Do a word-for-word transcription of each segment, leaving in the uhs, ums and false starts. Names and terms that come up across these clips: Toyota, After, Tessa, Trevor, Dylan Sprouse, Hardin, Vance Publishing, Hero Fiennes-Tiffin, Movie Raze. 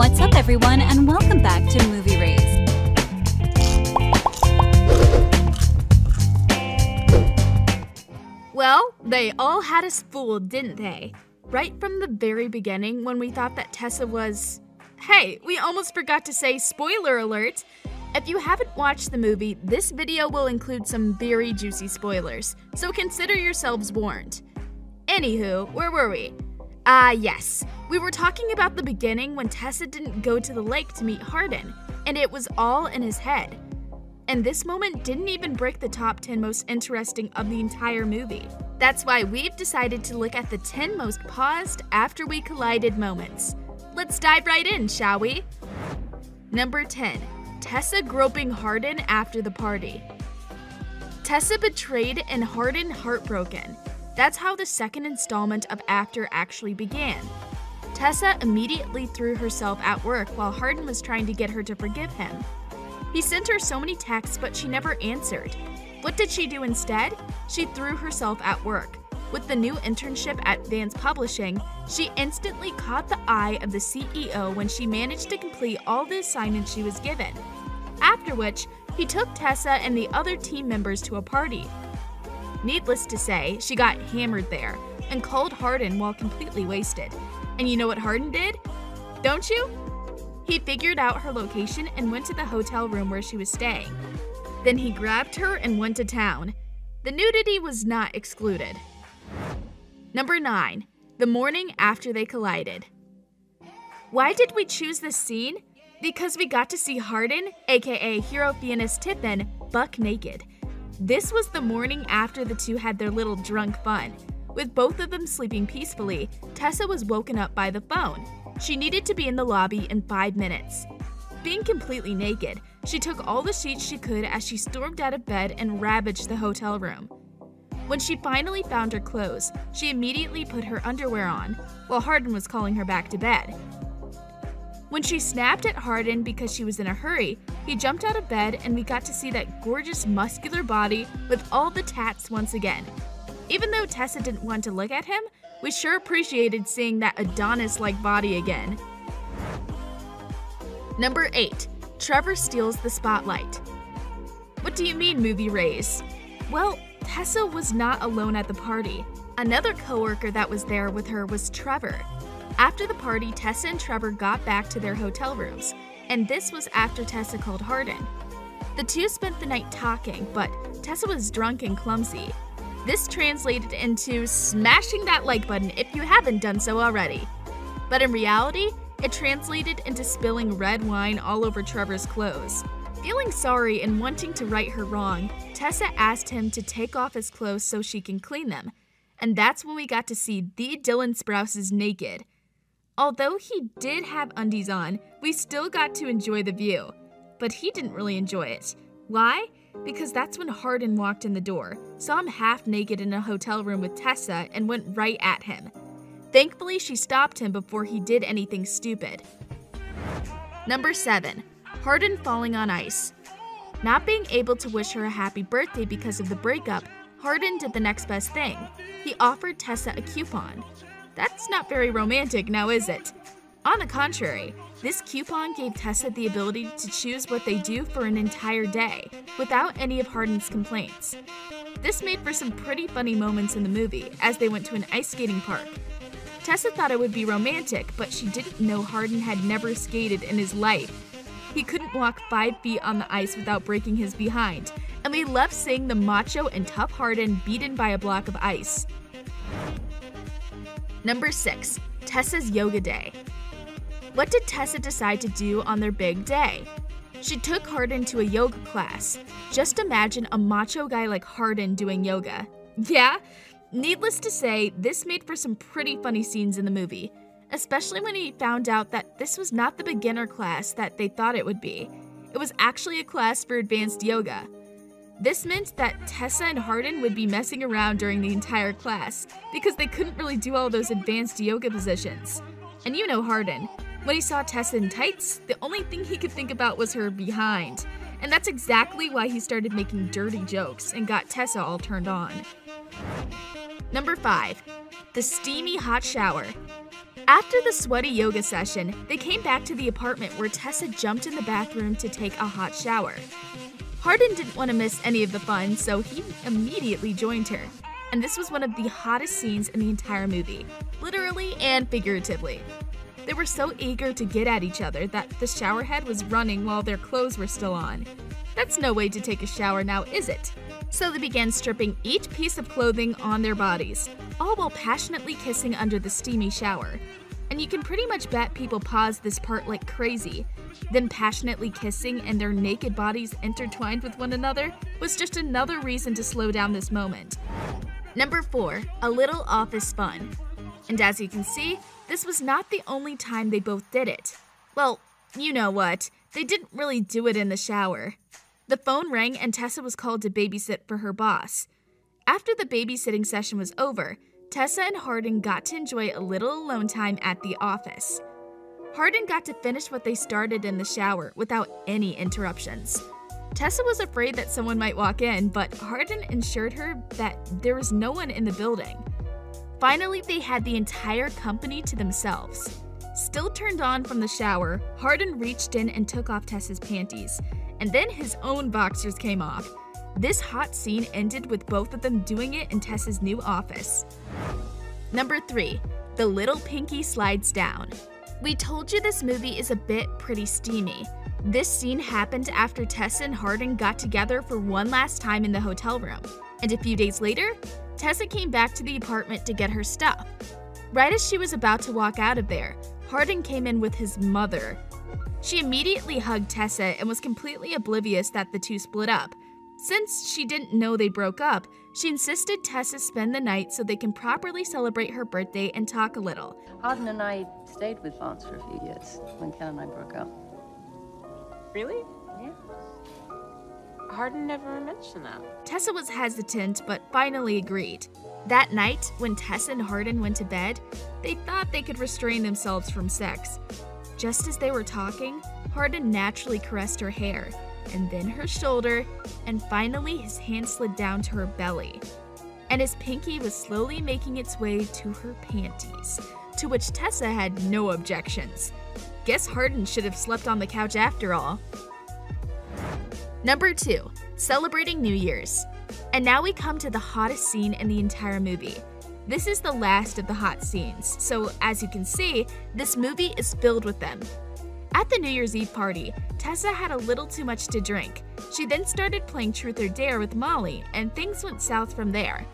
What's up, everyone, and welcome back to Movie Raze. Well, they all had us fooled, didn't they? Right from the very beginning, when we thought that Tessa was... Hey, we almost forgot to say spoiler alert! If you haven't watched the movie, this video will include some very juicy spoilers, so consider yourselves warned. Anywho, where were we? Ah, uh, yes. We were talking about the beginning when Tessa didn't go to the lake to meet Hardin, and it was all in his head. And this moment didn't even break the top ten most interesting of the entire movie. That's why we've decided to look at the ten most paused After We Collided moments. Let's dive right in, shall we? Number ten. Tessa groping Hardin after the party. Tessa betrayed and Hardin heartbroken. That's how the second installment of After actually began. Tessa immediately threw herself at work while Hardin was trying to get her to forgive him. He sent her so many texts, but she never answered. What did she do instead? She threw herself at work. With the new internship at Vance Publishing, she instantly caught the eye of the C E O when she managed to complete all the assignments she was given. After which, he took Tessa and the other team members to a party. Needless to say, she got hammered there and called Hardin while completely wasted. And you know what Hardin did? Don't you? He figured out her location and went to the hotel room where she was staying. Then he grabbed her and went to town. The nudity was not excluded. Number nine. The morning after they collided. Why did we choose this scene? Because we got to see Hardin, aka Hero Fiennes-Tiffin, buck naked. This was the morning after the two had their little drunk fun. With both of them sleeping peacefully, Tessa was woken up by the phone. She needed to be in the lobby in five minutes. Being completely naked, she took all the sheets she could as she stormed out of bed and ravaged the hotel room. When she finally found her clothes, she immediately put her underwear on, while Hardin was calling her back to bed. When she snapped at Hardin because she was in a hurry, he jumped out of bed and we got to see that gorgeous muscular body with all the tats once again. Even though Tessa didn't want to look at him, we sure appreciated seeing that Adonis-like body again. Number eight. Trevor steals the spotlight. What do you mean, Movie Raze? Well, Tessa was not alone at the party. Another coworker that was there with her was Trevor. After the party, Tessa and Trevor got back to their hotel rooms, and this was after Tessa called Hardin. The two spent the night talking, but Tessa was drunk and clumsy. This translated into smashing that like button if you haven't done so already. But in reality, it translated into spilling red wine all over Trevor's clothes. Feeling sorry and wanting to right her wrong, Tessa asked him to take off his clothes so she can clean them. And that's when we got to see the Dylan Sprouse's naked. Although he did have undies on, we still got to enjoy the view. But he didn't really enjoy it. Why? Because that's when Hardin walked in the door, saw him half naked in a hotel room with Tessa, and went right at him. Thankfully, she stopped him before he did anything stupid. Number seven. Hardin falling on ice. Not being able to wish her a happy birthday because of the breakup, Hardin did the next best thing. He offered Tessa a coupon. That's not very romantic, now is it? On the contrary, this coupon gave Tessa the ability to choose what they do for an entire day, without any of Hardin's complaints. This made for some pretty funny moments in the movie, as they went to an ice skating park. Tessa thought it would be romantic, but she didn't know Hardin had never skated in his life. He couldn't walk five feet on the ice without breaking his behind, and we loved seeing the macho and tough Hardin beaten by a block of ice. Number six. Tessa's yoga day. What did Tessa decide to do on their big day? She took Hardin to a yoga class. Just imagine a macho guy like Hardin doing yoga. Yeah? Needless to say, this made for some pretty funny scenes in the movie, especially when he found out that this was not the beginner class that they thought it would be. It was actually a class for advanced yoga. This meant that Tessa and Hardin would be messing around during the entire class because they couldn't really do all those advanced yoga positions. And you know Hardin. When he saw Tessa in tights, the only thing he could think about was her behind. And that's exactly why he started making dirty jokes and got Tessa all turned on. Number five. The steamy hot shower. After the sweaty yoga session, they came back to the apartment where Tessa jumped in the bathroom to take a hot shower. Hardin didn't want to miss any of the fun, so he immediately joined her. And this was one of the hottest scenes in the entire movie, literally and figuratively. They were so eager to get at each other that the showerhead was running while their clothes were still on. That's no way to take a shower now, is it? So they began stripping each piece of clothing on their bodies, all while passionately kissing under the steamy shower. And you can pretty much bet people paused this part like crazy. Them passionately kissing and their naked bodies intertwined with one another was just another reason to slow down this moment. Number four, a little office fun. And as you can see, this was not the only time they both did it. Well, you know what, they didn't really do it in the shower. The phone rang and Tessa was called to babysit for her boss. After the babysitting session was over, Tessa and Hardin got to enjoy a little alone time at the office. Hardin got to finish what they started in the shower without any interruptions. Tessa was afraid that someone might walk in, but Hardin assured her that there was no one in the building. Finally, they had the entire company to themselves. Still turned on from the shower, Hardin reached in and took off Tessa's panties, and then his own boxers came off. This hot scene ended with both of them doing it in Tessa's new office. Number three, the little pinky slides down. We told you this movie is a bit pretty steamy. This scene happened after Tessa and Hardin got together for one last time in the hotel room, and a few days later, Tessa came back to the apartment to get her stuff. Right as she was about to walk out of there, Hardin came in with his mother. She immediately hugged Tessa and was completely oblivious that the two split up. Since she didn't know they broke up, she insisted Tessa spend the night so they can properly celebrate her birthday and talk a little. Hardin and I stayed with Vance for a few years when Cal and I broke up. Really? Yeah. Hardin never mentioned that. Tessa was hesitant, but finally agreed. That night, when Tessa and Hardin went to bed, they thought they could restrain themselves from sex. Just as they were talking, Hardin naturally caressed her hair, and then her shoulder, and finally his hand slid down to her belly. And his pinky was slowly making its way to her panties, to which Tessa had no objections. Guess Hardin should have slept on the couch after all. Number two, celebrating New Year's. And now we come to the hottest scene in the entire movie. This is the last of the hot scenes, so as you can see, this movie is filled with them. At the New Year's Eve party, Tessa had a little too much to drink. She then started playing Truth or Dare with Molly, and things went south from there.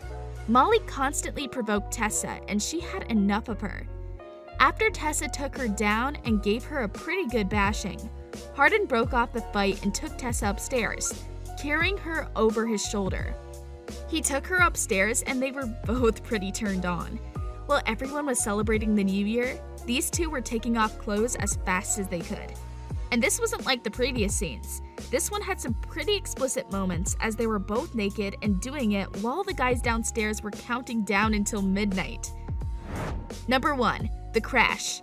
Molly constantly provoked Tessa, and she had enough of her. After Tessa took her down and gave her a pretty good bashing, Hardin broke off the fight and took Tessa upstairs, carrying her over his shoulder. He took her upstairs and they were both pretty turned on. While everyone was celebrating the new year, these two were taking off clothes as fast as they could. And this wasn't like the previous scenes. This one had some pretty explicit moments as they were both naked and doing it while the guys downstairs were counting down until midnight. Number one, the crash.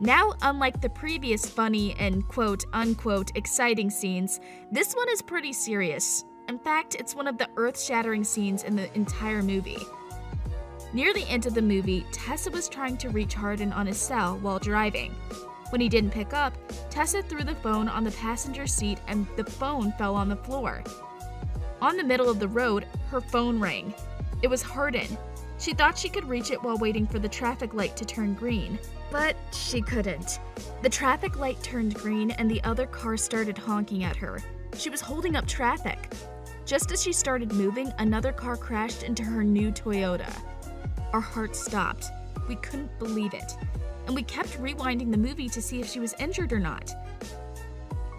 Now, unlike the previous funny and quote-unquote exciting scenes, this one is pretty serious. In fact, it's one of the earth-shattering scenes in the entire movie. Near the end of the movie, Tessa was trying to reach Hardin on his cell while driving. When he didn't pick up, Tessa threw the phone on the passenger seat and the phone fell on the floor. On the middle of the road, her phone rang. It was Hardin. She thought she could reach it while waiting for the traffic light to turn green, but she couldn't. The traffic light turned green and the other car started honking at her. She was holding up traffic. Just as she started moving, another car crashed into her new Toyota. Our hearts stopped. We couldn't believe it. And we kept rewinding the movie to see if she was injured or not.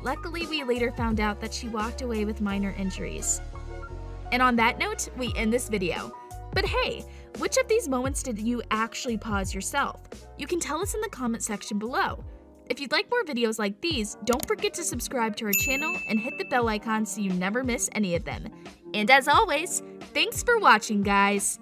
Luckily, we later found out that she walked away with minor injuries. And on that note, we end this video. But hey, which of these moments did you actually pause yourself? You can tell us in the comment section below. If you'd like more videos like these, don't forget to subscribe to our channel and hit the bell icon so you never miss any of them. And as always, thanks for watching, guys!